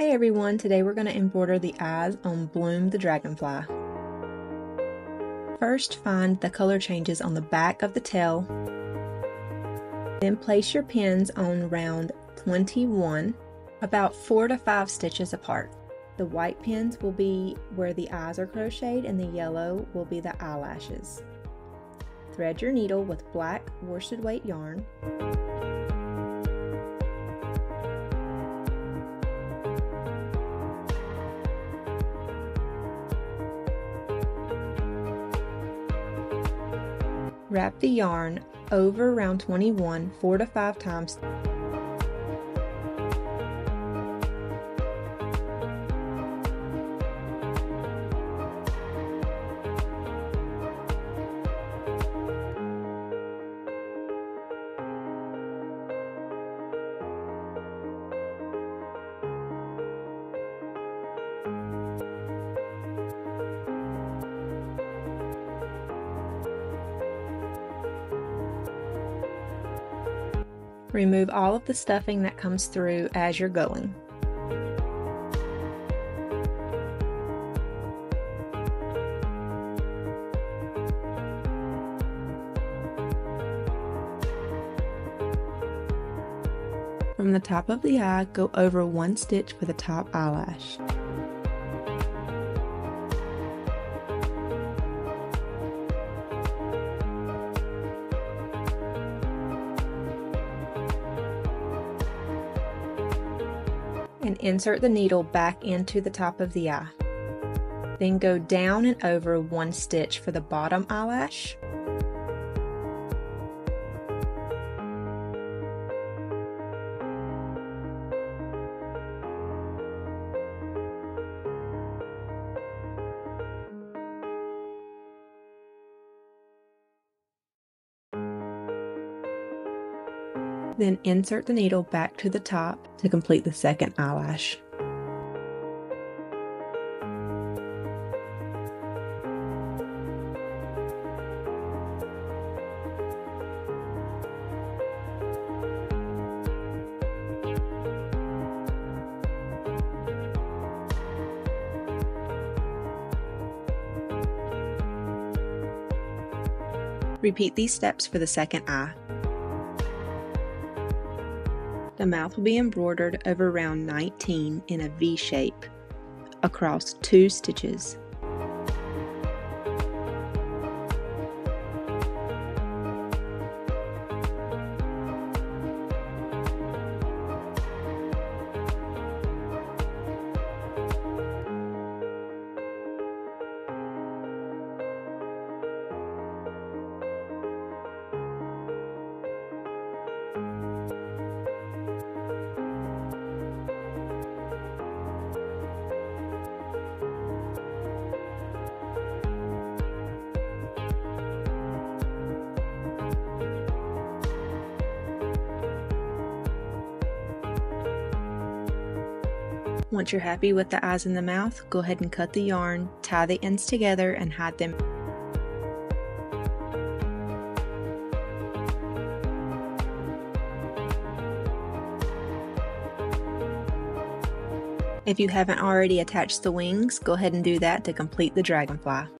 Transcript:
Hey everyone, today we're going to embroider the eyes on Bloom the Dragonfly. First, find the color changes on the back of the tail. Then place your pins on round 21, about 4 to 5 stitches apart. The white pins will be where the eyes are crocheted and the yellow will be the eyelashes. Thread your needle with black worsted weight yarn. Wrap the yarn over round 21 4 to 5 times. Remove all of the stuffing that comes through as you're going. From the top of the eye, go over 1 stitch with a top eyelash. And insert the needle back into the top of the eye. Then go down and over 1 stitch for the bottom eyelash. Then insert the needle back to the top to complete the second eyelash. Repeat these steps for the second eye. The mouth will be embroidered over round 19 in a V shape across 2 stitches. Once you're happy with the eyes and the mouth, go ahead and cut the yarn, tie the ends together, and hide them. If you haven't already attached the wings, go ahead and do that to complete the dragonfly.